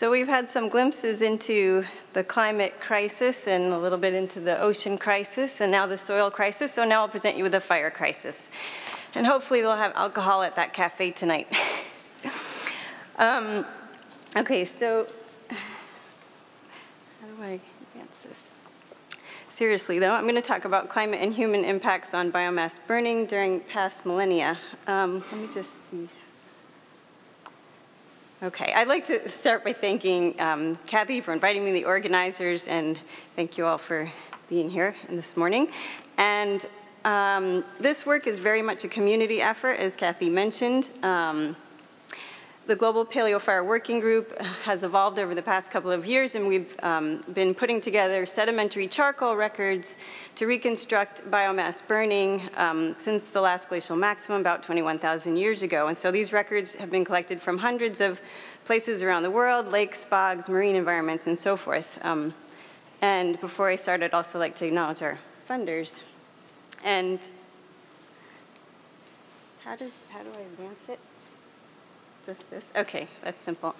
So we've had some glimpses into the climate crisis and a little bit into the ocean crisis and now the soil crisis. So now I'll present you with the fire crisis. And hopefully they'll have alcohol at that cafe tonight. Okay, so how do I advance this? Seriously though, I'm going to talk about climate and human impacts on biomass burning during past millennia. Let me just see. Okay, I'd like to start by thanking Kathy for inviting me, the organizers, and thank you all for being here this morning. And this work is very much a community effort, as Kathy mentioned. The Global Paleo Fire Working Group has evolved over the past couple of years, and we've been putting together sedimentary charcoal records to reconstruct biomass burning since the last glacial maximum about 21,000 years ago. And so these records have been collected from hundreds of places around the world, lakes, bogs, marine environments, and so forth. And before I start, I'd also like to acknowledge our funders. And how do I advance it? Just this? Okay, that's simple.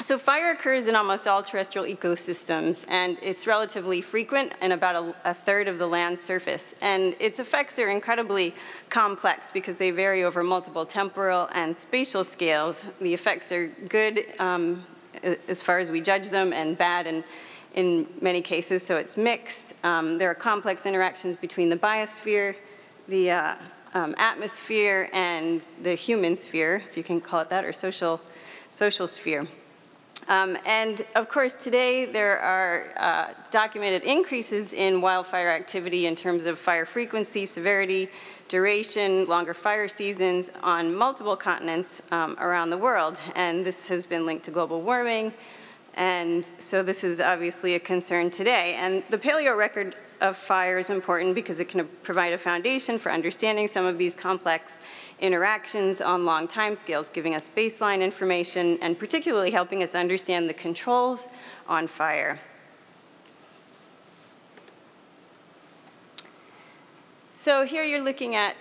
So fire occurs in almost all terrestrial ecosystems, and it's relatively frequent in about a third of the land's surface. And its effects are incredibly complex because they vary over multiple temporal and spatial scales. The effects are good as far as we judge them, and bad in many cases, so it's mixed. There are complex interactions between the biosphere, the atmosphere, and the human sphere, if you can call it that, or social sphere. And of course, today there are documented increases in wildfire activity in terms of fire frequency, severity, duration, longer fire seasons on multiple continents around the world. And this has been linked to global warming. And so this is obviously a concern today. And the paleo record of fire is important because it can provide a foundation for understanding some of these complex interactions on long time scales, giving us baseline information and particularly helping us understand the controls on fire. So here you're looking at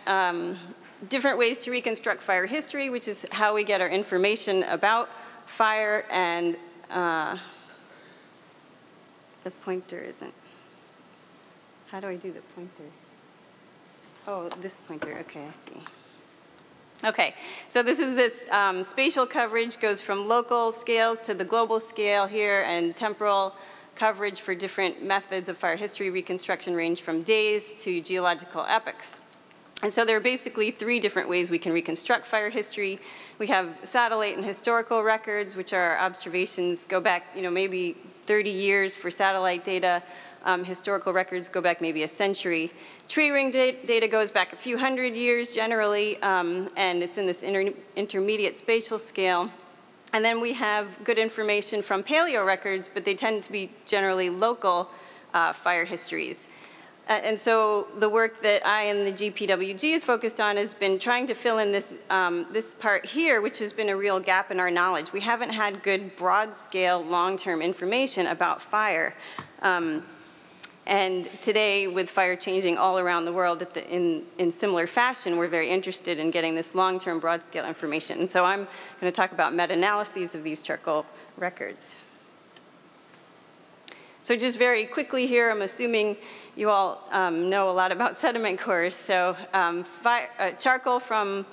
different ways to reconstruct fire history, which is how we get our information about fire, and the pointer isn't. How do I do the pointer? Oh, this pointer, okay, I see. Okay, so this is spatial coverage, goes from local scales to the global scale here, and temporal coverage for different methods of fire history reconstruction range from days to geological epochs. And so there are basically three different ways we can reconstruct fire history. We have satellite and historical records, which are observations go back, you know, maybe 30 years for satellite data. Historical records go back maybe a century. Tree ring data goes back a few hundred years generally, and it's in this intermediate spatial scale. And then we have good information from paleo records, but they tend to be generally local fire histories. And so the work that I and the GPWG is focused on has been trying to fill in this, this part here, which has been a real gap in our knowledge. We haven't had good broad-scale, long-term information about fire. And today, with fire changing all around the world in similar fashion, we're very interested in getting this long-term, broad-scale information. And so I'm going to talk about meta-analyses of these charcoal records. So just very quickly here, I'm assuming you all know a lot about sediment cores. So charcoal from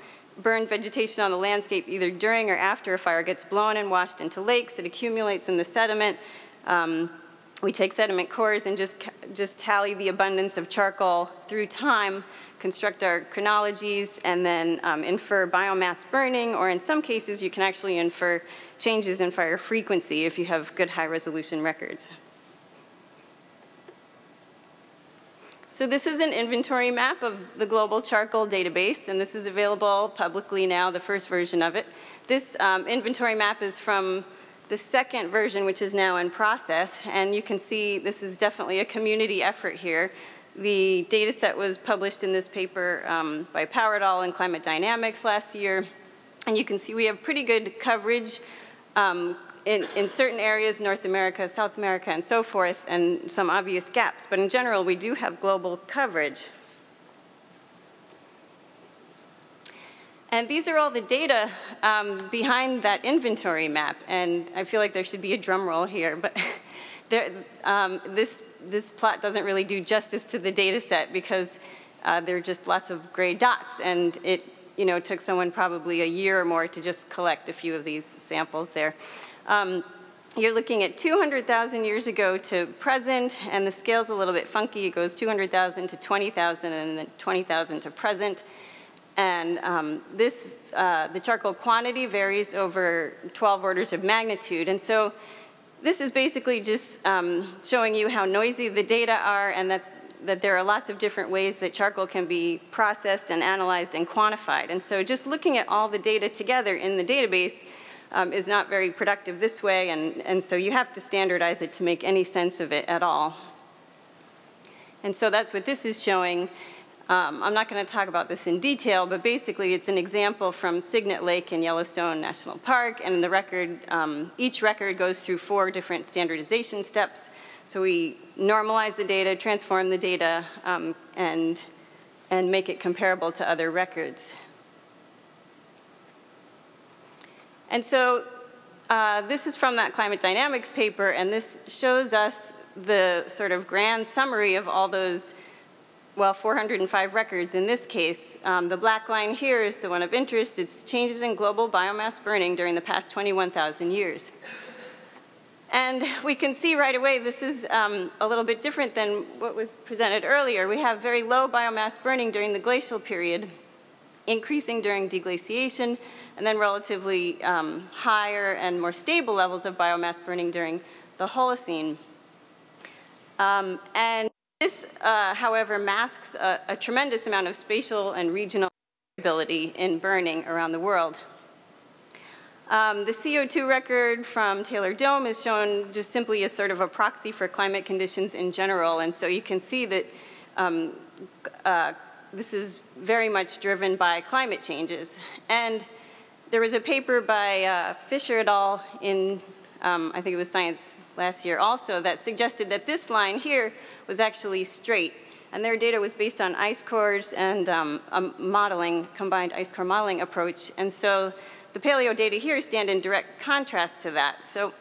burned vegetation on the landscape, either during or after a fire, gets blown and washed into lakes. It accumulates in the sediment. We take sediment cores and just tally the abundance of charcoal through time, construct our chronologies, and then infer biomass burning, or in some cases, you can actually infer changes in fire frequency if you have good high-resolution records. So this is an inventory map of the global charcoal database, and this is available publicly now, the first version of it. This inventory map is from the second version, which is now in process, and you can see this is definitely a community effort here. The data set was published in this paper by Power et al. And Climate Dynamics last year, and you can see we have pretty good coverage in certain areas, North America, South America, and so forth, and some obvious gaps. But in general, we do have global coverage. And these are all the data behind that inventory map. And I feel like there should be a drum roll here, but there, this plot doesn't really do justice to the data set because there are just lots of gray dots, and it took someone probably a year or more to just collect a few of these samples there. You're looking at 200,000 years ago to present, and the scale's a little bit funky. It goes 200,000 to 20,000 and then 20,000 to present. And the charcoal quantity varies over 12 orders of magnitude. And so this is basically just showing you how noisy the data are, and that there are lots of different ways that charcoal can be processed and analyzed and quantified. And so just looking at all the data together in the database is not very productive this way, and so you have to standardize it to make any sense of it at all. And so that's what this is showing. I'm not going to talk about this in detail, but basically it's an example from Signet Lake in Yellowstone National Park, and the record, each record goes through 4 different standardization steps. So we normalize the data, transform the data, and make it comparable to other records. And so this is from that Climate Dynamics paper, and this shows us the sort of grand summary of all those, well, 405 records in this case. The black line here is the one of interest. It's changes in global biomass burning during the past 21,000 years. And we can see right away this is a little bit different than what was presented earlier. We have very low biomass burning during the glacial period, increasing during deglaciation, and then relatively higher and more stable levels of biomass burning during the Holocene. And this, however, masks a tremendous amount of spatial and regional variability in burning around the world. The CO2 record from Taylor Dome is shown just simply as sort of a proxy for climate conditions in general, and so you can see that this is very much driven by climate changes. And there was a paper by Fisher et al. In, I think it was Science last year also, that suggested that this line here was actually straight, and their data was based on ice cores and a modeling, combined ice core modeling approach, and so the paleo data here stand in direct contrast to that. So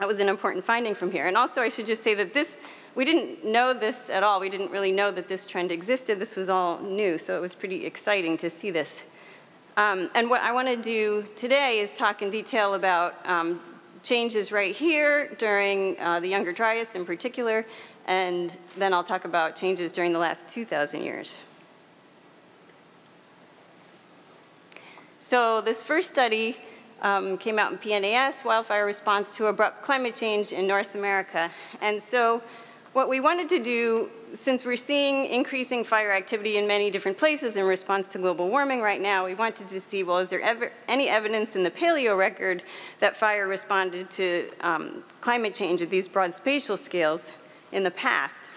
that was an important finding from here. And also I should just say that this, we didn't know this at all. We didn't really know that this trend existed. This was all new, so it was pretty exciting to see this. And what I want to do today is talk in detail about changes right here during the Younger Dryas in particular, and then I'll talk about changes during the last 2,000 years. So this first study came out in PNAS, Wildfire Response to Abrupt Climate Change in North America. And so what we wanted to do, since we're seeing increasing fire activity in many different places in response to global warming right now, we wanted to see, well, is there ever any evidence in the paleo record that fire responded to climate change at these broad spatial scales in the past?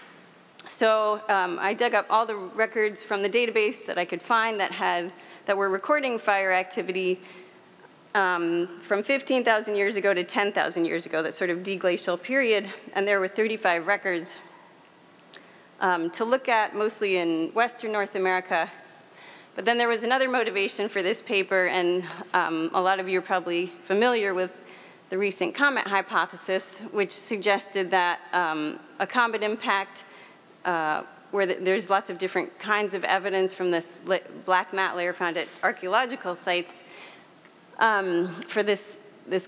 So I dug up all the records from the database that I could find that had that were recording fire activity from 15,000 years ago to 10,000 years ago, that sort of deglacial period, and there were 35 records to look at, mostly in Western North America. But then there was another motivation for this paper, and a lot of you are probably familiar with the recent comet hypothesis, which suggested that a comet impact where there's lots of different kinds of evidence from this black mat layer found at archaeological sites for this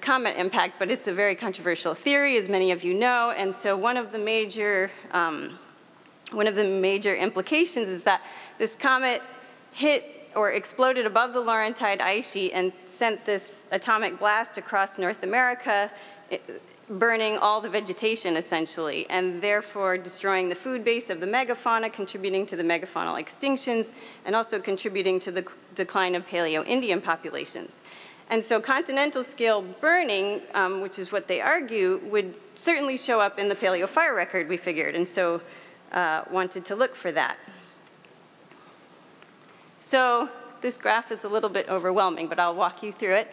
comet impact, but it's a very controversial theory, as many of you know, and so one of the major implications is that this comet hit or exploded above the Laurentide ice sheet and sent this atomic blast across North America, burning all the vegetation essentially, and therefore destroying the food base of the megafauna, contributing to the megafaunal extinctions, and also contributing to the decline of Paleo-Indian populations. And so continental scale burning, which is what they argue, would certainly show up in the paleo fire record, we figured, and so wanted to look for that. So this graph is a little bit overwhelming, but I'll walk you through it.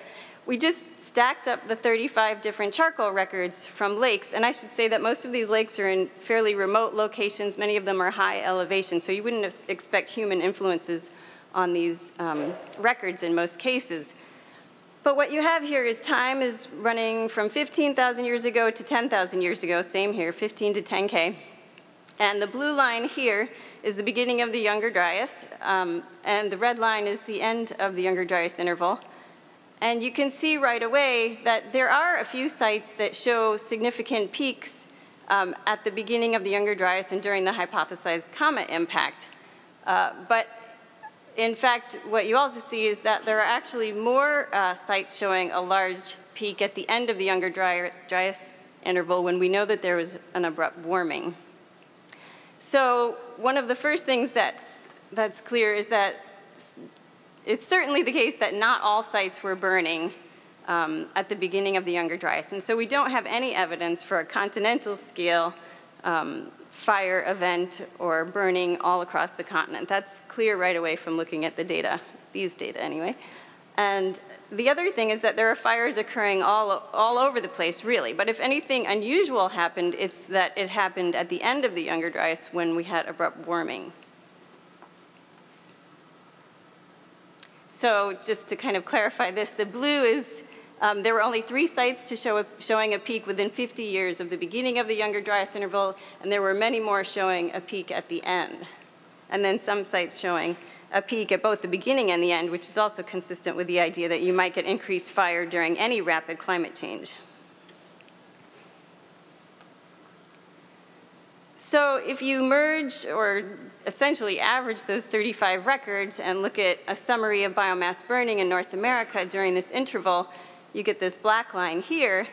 We just stacked up the 35 different charcoal records from lakes, and I should say that most of these lakes are in fairly remote locations. Many of them are high elevation, so you wouldn't expect human influences on these records in most cases. But what you have here is time is running from 15,000 years ago to 10,000 years ago, same here, 15 to 10K. And the blue line here is the beginning of the Younger Dryas, and the red line is the end of the Younger Dryas interval. And you can see right away that there are a few sites that show significant peaks at the beginning of the Younger Dryas and during the hypothesized comet impact. But in fact, what you also see is that there are actually more sites showing a large peak at the end of the Younger Dryas interval when we know that there was an abrupt warming. So one of the first things that's clear is that it's certainly the case that not all sites were burning at the beginning of the Younger Dryas. And so we don't have any evidence for a continental scale fire event or burning all across the continent. That's clear right away from looking at the data, these data anyway. And the other thing is that there are fires occurring all over the place, really. But if anything unusual happened, it's that it happened at the end of the Younger Dryas when we had abrupt warming. So just to kind of clarify this, the blue is, there were only 3 sites to showing a peak within 50 years of the beginning of the Younger Dryas interval, and there were many more showing a peak at the end. And then some sites showing a peak at both the beginning and the end, which is also consistent with the idea that you might get increased fire during any rapid climate change. So if you merge or essentially average those 35 records and look at a summary of biomass burning in North America during this interval, you get this black line here.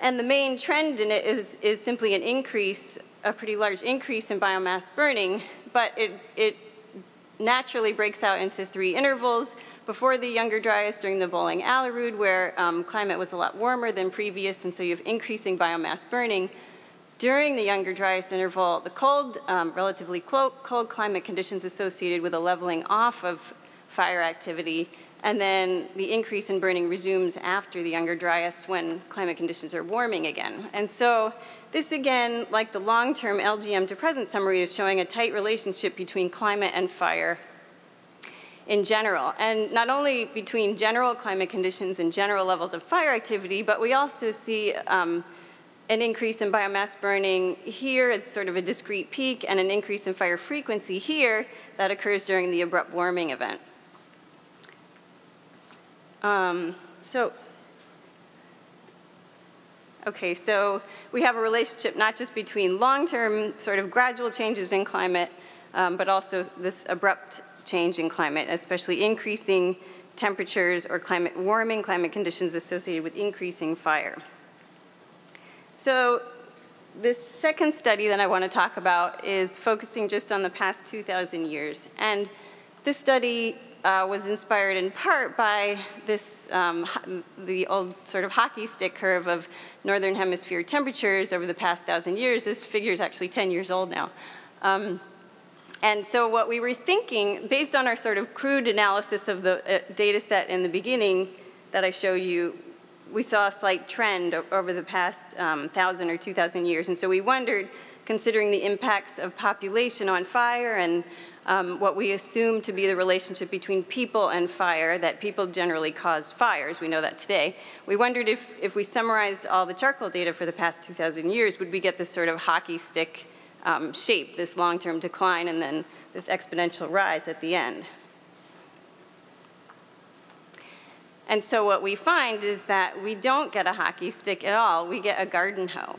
And the main trend in it is simply an increase, a pretty large increase in biomass burning, but it naturally breaks out into 3 intervals. Before the Younger Dryas, during the Bølling-Allerød, where climate was a lot warmer than previous, and so you have increasing biomass burning. During the Younger Dryas interval, the cold, relatively cold climate conditions associated with a leveling off of fire activity, and then the increase in burning resumes after the Younger Dryas when climate conditions are warming again. And so this again, like the long-term LGM to present summary, is showing a tight relationship between climate and fire in general. And not only between general climate conditions and general levels of fire activity, but we also see an increase in biomass burning here as sort of a discrete peak and an increase in fire frequency here that occurs during the abrupt warming event. So we have a relationship not just between long-term sort of gradual changes in climate, but also this abrupt change in climate, especially increasing temperatures or climate warming, climate conditions associated with increasing fire. So this second study that I want to talk about is focusing just on the past 2,000 years. And this study was inspired in part by this, the old sort of hockey stick curve of northern hemisphere temperatures over the past 1,000 years. This figure is actually 10 years old now. And so what we were thinking, based on our sort of crude analysis of the data set in the beginning that I showed you, we saw a slight trend over the past 1,000 or 2,000 years. And so we wondered, considering the impacts of population on fire and what we assume to be the relationship between people and fire, that people generally cause fires, we know that today. We wondered if we summarized all the charcoal data for the past 2,000 years, would we get this sort of hockey stick shape, this long-term decline and then this exponential rise at the end. And so what we find is that we don't get a hockey stick at all. We get a garden hoe.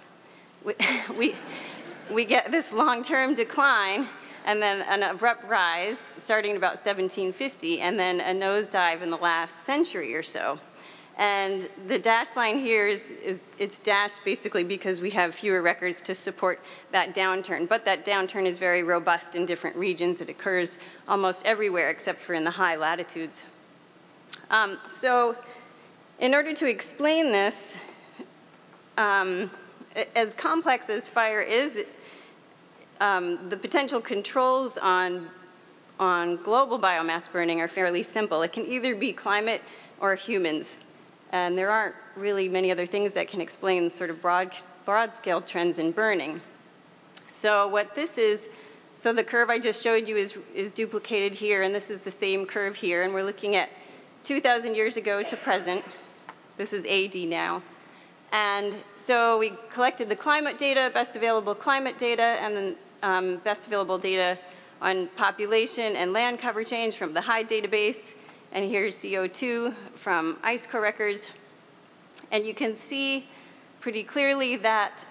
We get this long-term decline and then an abrupt rise starting at about 1750 and then a nosedive in the last century or so. And the dashed line here it's dashed basically because we have fewer records to support that downturn. But that downturn is very robust in different regions. It occurs almost everywhere except for in the high latitudes. So in order to explain this, as complex as fire is, the potential controls on global biomass burning are fairly simple. It can either be climate or humans. And there aren't really many other things that can explain sort of broad scale trends in burning. So what this is So the curve I just showed you is duplicated here, and this is the same curve here, and we're looking at 2,000 years ago to present. This is AD now. And so we collected the climate data, best available climate data, and then best available data on population and land cover change from the Hyde database. And here's CO2 from ISCO records. And you can see pretty clearly that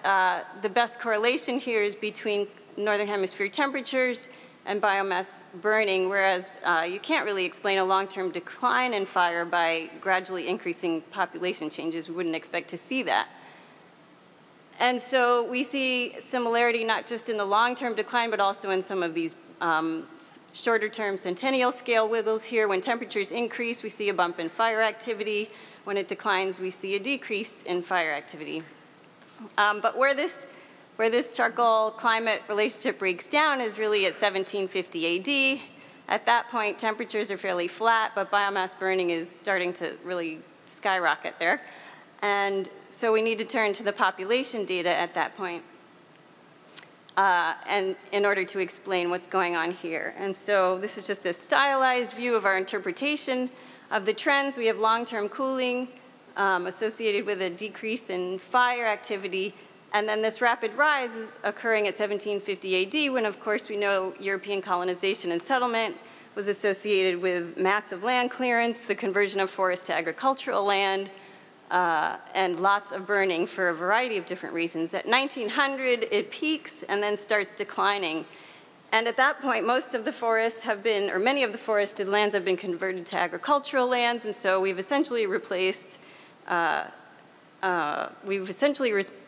the best correlation here is between northern hemisphere temperatures and biomass burning, whereas you can't really explain a long-term decline in fire by gradually increasing population changes. We wouldn't expect to see that. And so we see similarity not just in the long-term decline, but also in some of these shorter-term centennial scale wiggles here. When temperatures increase, we see a bump in fire activity. When it declines, we see a decrease in fire activity. But where this charcoal climate relationship breaks down is really at 1750 AD. At that point, temperatures are fairly flat, but biomass burning is starting to really skyrocket there. And so we need to turn to the population data at that point and in order to explain what's going on here. And so this is just a stylized view of our interpretation of the trends. We have long-term cooling associated with a decrease in fire activity. And then this rapid rise is occurring at 1750 AD when, of course, we know European colonization and settlement was associated with massive land clearance, the conversion of forest to agricultural land, and lots of burning for a variety of different reasons. At 1900, it peaks and then starts declining. And at that point, most of the forests have been, or many of the forested lands have been converted to agricultural lands, and so we've essentially replaced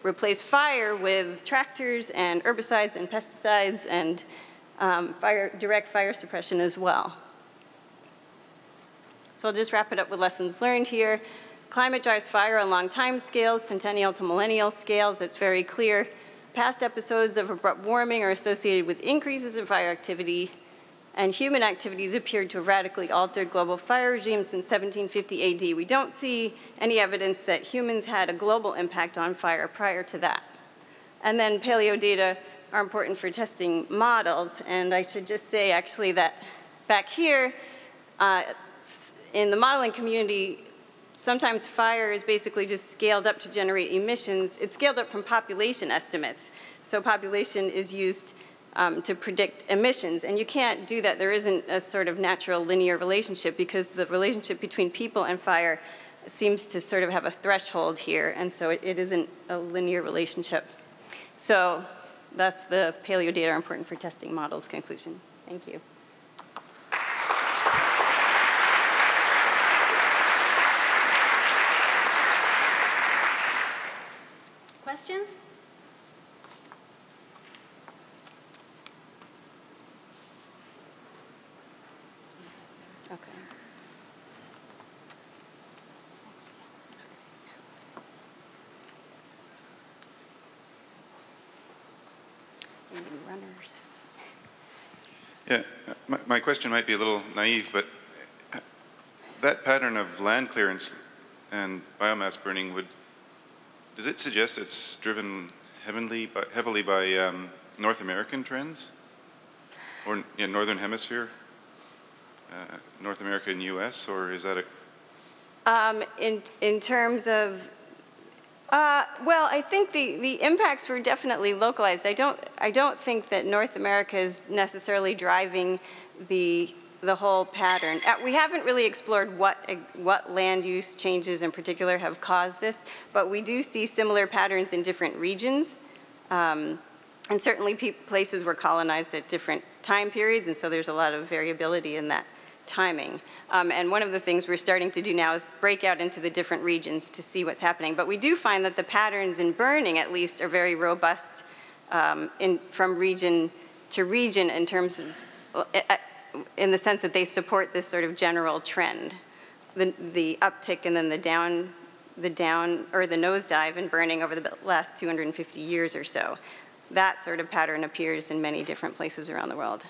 replaced fire with tractors and herbicides and pesticides and direct fire suppression as well. So I'll just wrap it up with lessons learned here. Climate drives fire on long time scales, centennial to millennial scales. It's very clear. Past episodes of abrupt warming are associated with increases in fire activity, and human activities appeared to have radically altered global fire regimes since 1750 AD. We don't see any evidence that humans had a global impact on fire prior to that. And then paleo data are important for testing models. And I should just say, actually, that back here in the modeling community, sometimes fire is basically just scaled up to generate emissions. It's scaled up from population estimates. So population is used to predict emissions. And you can't do that. There isn't a sort of natural linear relationship because the relationship between people and fire seems to sort of have a threshold here. And so it isn't a linear relationship. So that's the paleo data are important for testing models conclusion. Thank you. Questions? Yeah, my question might be a little naive, but that pattern of land clearance and biomass burning, does it suggest it's driven heavily by North American trends? Or in Northern Hemisphere? North America and US, or is that a... in terms of... well, I think the impacts were definitely localized. I don't think that North America is necessarily driving the whole pattern. We haven't really explored what land use changes in particular have caused this, but we do see similar patterns in different regions, and certainly places were colonized at different time periods, and so there's a lot of variability in that timing. And one of the things we're starting to do now is break out into the different regions to see what's happening. But we do find that the patterns in burning, at least, are very robust from region to region in terms of, in the sense that they support this sort of general trend. The uptick and then the nosedive in burning over the last 250 years or so. That sort of pattern appears in many different places around the world.